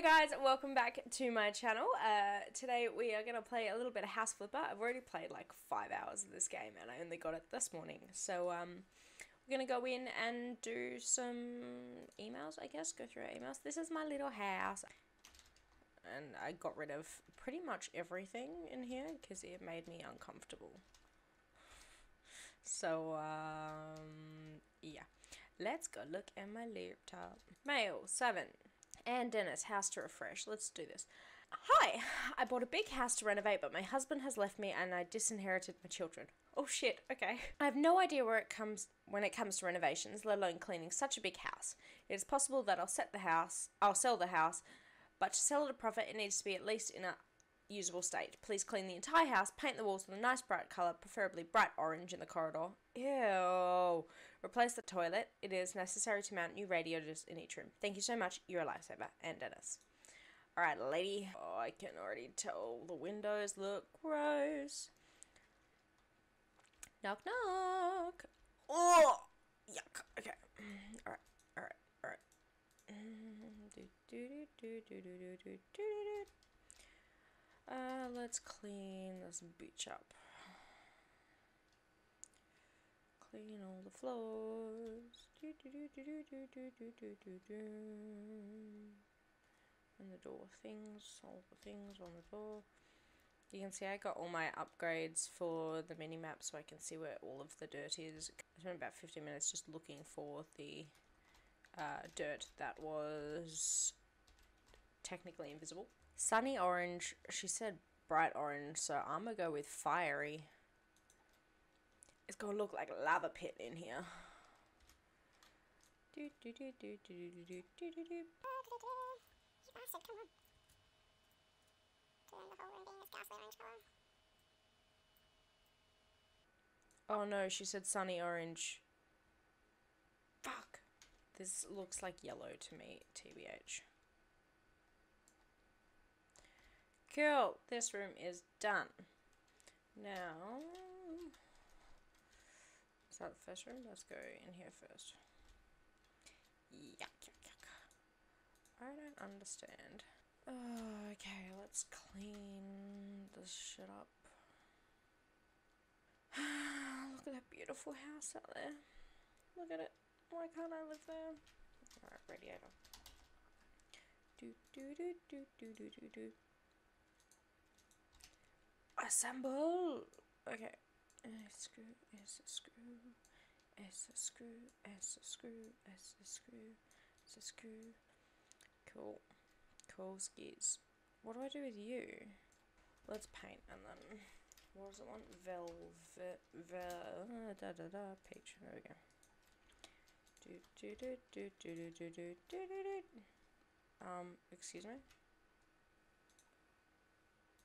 Hey guys, welcome back to my channel. Today we are going to play a little bit of House Flipper. I've already played like 5 hours of this game and I only got it this morning. So we're going to go in and do some emails, I guess. Go through our emails. This is my little house. And I got rid of pretty much everything in here because it made me uncomfortable. So, yeah. Let's go look at my laptop. Mail 7. And Dennis, house to refresh. Let's do this. Hi, I bought a big house to renovate, but my husband has left me and I disinherited my children. Oh shit, okay. I have no idea where it comes when it comes to renovations, let alone cleaning such a big house. It is possible that I'll sell the house, but to sell at a profit it needs to be at least in a usable state. Please clean the entire house, paint the walls with a nice bright colour, preferably bright orange in the corridor. Ew. Replace the toilet. It is necessary to mount new radiators in each room. Thank you so much. You're a lifesaver. And Dennis. Alright, lady. Oh, I can already tell the windows look gross. Knock, knock. Oh, yuck. Okay. Alright, alright, alright. Do, do, do, do, do, do, do, do. Let's clean this bitch up. Clean all the floors. Do, do, do, do, do, do, do, do, do, do. And the door things, all the things on the door. You can see I got all my upgrades for the mini map so I can see where all of the dirt is. I spent about 15 minutes just looking for the dirt that was technically invisible. Sunny orange, she said bright orange, so I'm gonna go with fiery. It's gonna look like a lava pit in here. Do do do do do do do do do do. You bastard, come on. Turn the whole room in this ghastly orange color. Oh no, she said sunny orange. Fuck. This looks like yellow to me, TBH. Cool, this room is done. Now, is that the first room? Let's go in here first. Yuck, yuck, yuck. I don't understand. Oh, okay, let's clean this shit up. Look at that beautiful house out there. Look at it. Why can't I live there? Alright, radiator. Do, do, do, do, do, do, do, do. Assemble! Okay. S a screw, S a screw, S a screw, S a screw, S a screw, S a screw. Cool. Cool skis. What do I do with you? Let's paint and then. What was it one? Velvet. Da da da. Peach. There we go. Do do do do do do do do do do. Excuse me?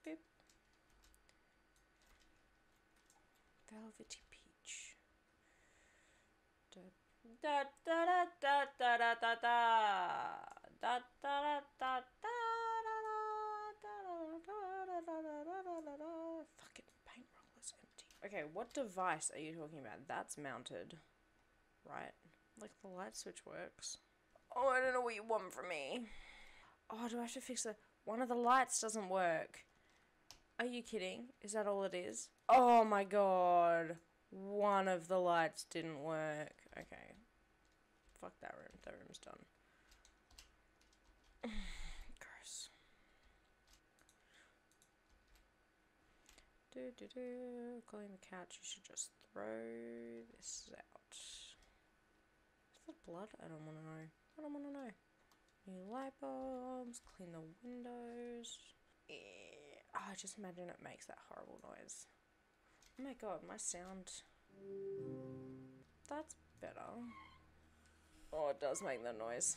Beep. Velvety peach. Da da da da da da da da da da da da. Fucking paint roll is empty. Okay, what device are you talking about? That's mounted, right? Like the light switch works. Oh, I don't know what you want from me. Oh, do I have to fix the? One of the lights doesn't work. Are you kidding? Is that all it is? Oh my god. One of the lights didn't work. Okay. Fuck that room. That room's done. Gross. Do do do. Clean the couch. You should just throw this out. Is that blood? I don't want to know. I don't want to know. New light bulbs. Clean the windows. Yeah. Oh, I just imagine it makes that horrible noise. Oh my god, my sound. That's better. Oh, it does make that noise.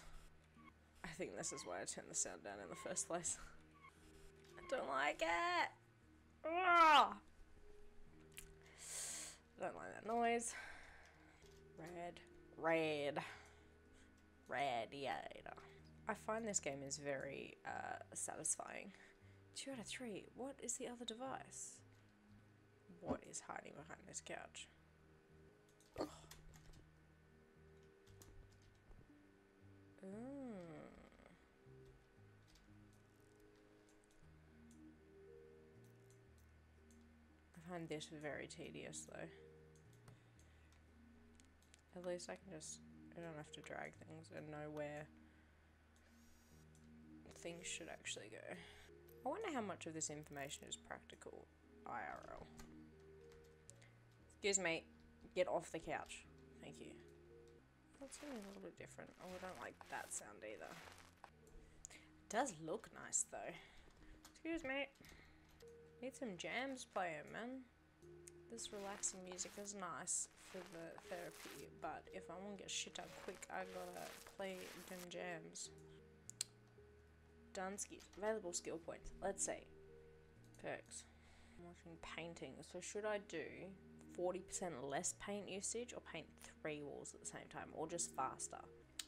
I think this is why I turned the sound down in the first place. I don't like it. Ugh. I don't like that noise. Red. Red. Radiator. I find this game is very satisfying. 2 out of 3. What is the other device? What is hiding behind this couch? Oh. find this very tedious though. At least I can just, I don't have to drag things and know where things should actually go. I wonder how much of this information is practical IRL. Excuse me, get off the couch. Thank you. That's something a little bit different. Oh, I don't like that sound either. It does look nice though. Excuse me. Need some jams playing, man. This relaxing music is nice for the therapy, but if I want to get shit up quick, I gotta play them jams. Dunsky. Available skill points. Let's see. Perks. I'm watching painting. So should I do 40% less paint usage or paint 3 walls at the same time? Or just faster?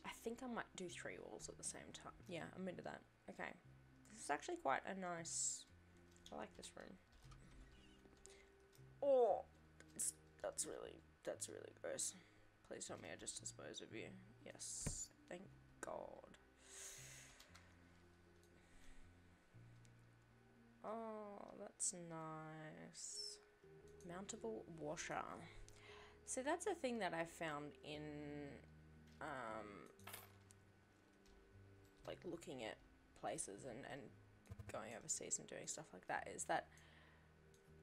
I think I might do 3 walls at the same time. Yeah, I'm into that. Okay. This is actually quite a nice... I like this room. Oh, that's really gross. Please tell me I just dispose of you. Yes, thank God. Oh, that's nice. Mountable washer. So that's a thing that I found in, like looking at places and going overseas and doing stuff like that, is that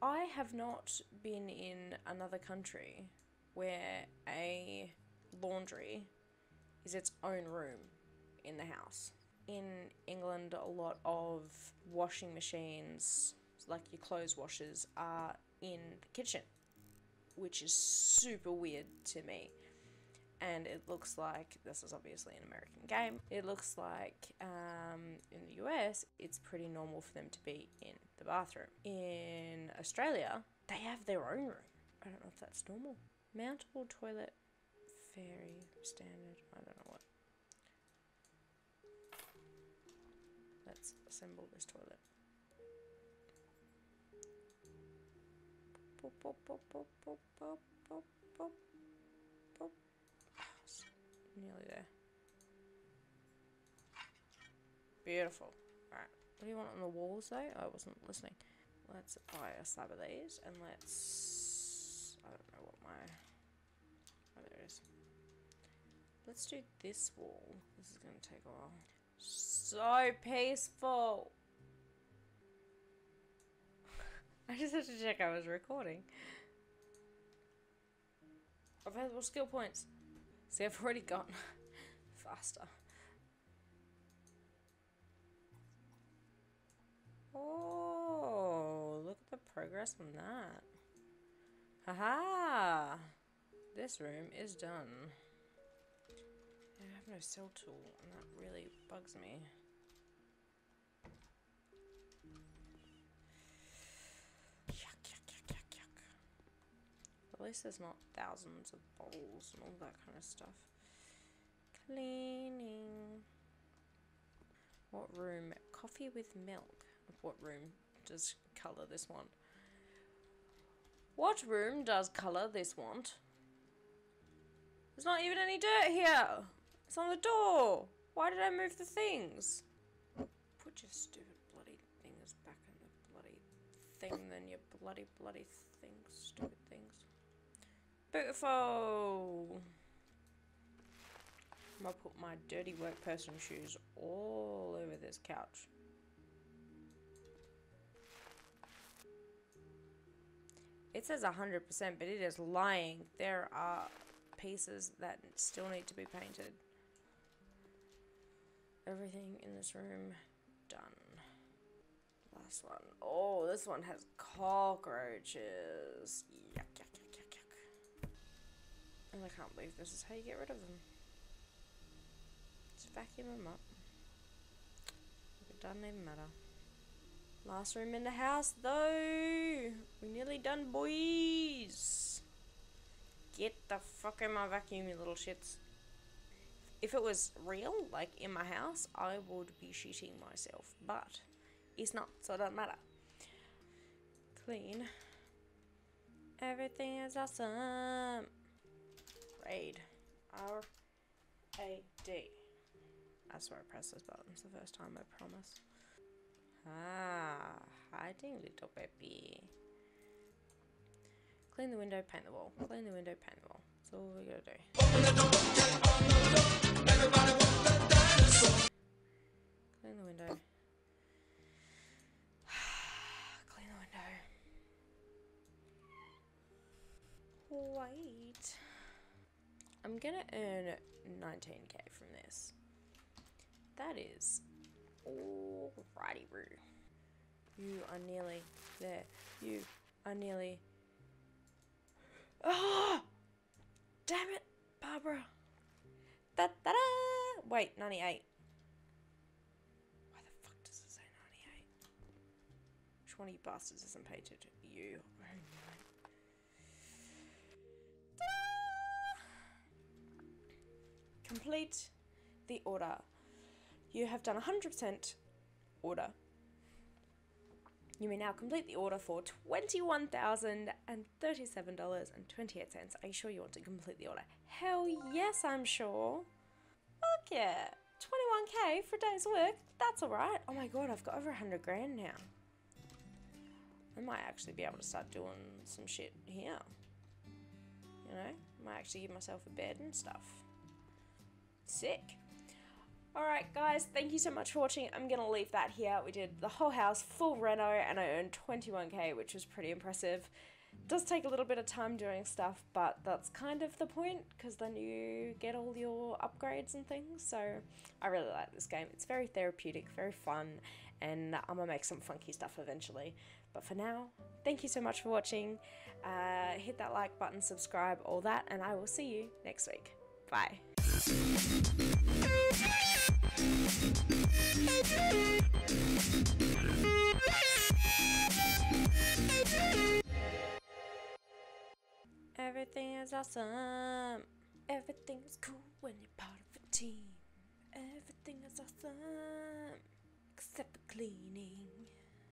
I have not been in another country where a laundry is its own room in the house. In England, a lot of washing machines, like your clothes washers, are in the kitchen, which is super weird to me. And it looks like, this is obviously an American game, it looks like in the US, it's pretty normal for them to be in the bathroom. In Australia, they have their own room. I don't know if that's normal. Mountable toilet, fairy, standard, I don't know what. Let's assemble this toilet. Boop, boop, boop, boop, boop, boop, boop, boop. Nearly there. Beautiful. Alright. What do you want on the walls though? I wasn't listening. Let's buy a slab of these and let's... I don't know what my... Oh, there it is. Let's do this wall. This is going to take a while. So peaceful! I just had to check I was recording. Available skill points. See, I've already gone faster. Oh, look at the progress on that. Haha! This room is done. I have no cell tool, and that really bugs me. At least there's not thousands of bowls and all that kind of stuff. Cleaning. What room? Coffee with milk. What room does colour this want? What room does colour this want? There's not even any dirt here! It's on the door! Why did I move the things? Put your stupid bloody things back in the bloody thing, then your bloody things, stupid things. Beautiful! I'm gonna put my dirty work person shoes all over this couch. It says 100%, but it is lying. There are pieces that still need to be painted. Everything in this room done. Last one. Oh, this one has cockroaches. Yuck, yuck, yuck, yuck, yuck. And I can't believe this is how you get rid of them. Just vacuum them up. It doesn't even matter. Last room in the house, though. We're nearly done, boys. Get the fuck in my vacuum, you little shits. If it was real, like in my house, I would be shitting myself. But it's not, so it doesn't matter. Clean. Everything is awesome. Raid. R-A-D. I swear I pressed this button. It's the first time, I promise. Ah, hiding, little baby. Clean the window, paint the wall. Clean the window, paint the wall. That's all we gotta do. Clean the window. Clean the window. Wait. I'm gonna earn 19k from this. That is alrighty, bro. You are nearly there. You are nearly. Oh! Damn it, Barbara. Da-da-da! Wait, 98. Why the fuck does it say 98? Which one of you bastards isn't painted? You. Complete the order. You have done 100% order. You may now complete the order for $21,037.28. Are you sure you want to complete the order? Hell yes, I'm sure. Fuck yeah. 21k for a day's work. That's alright. Oh my god, I've got over 100 grand now. I might actually be able to start doing some shit here. You know, I might actually give myself a bed and stuff. Sick. Alright guys, thank you so much for watching. I'm going to leave that here. We did the whole house, full reno, and I earned 21k, which was pretty impressive. It does take a little bit of time doing stuff, but that's kind of the point, because then you get all your upgrades and things. So I really like this game. It's very therapeutic, very fun, and I'm going to make some funky stuff eventually. But for now, thank you so much for watching. Hit that like button, subscribe, all that, and I will see you next week. Bye. Everything is awesome. Everything is cool when you're part of a team. Everything is awesome. Except for cleaning.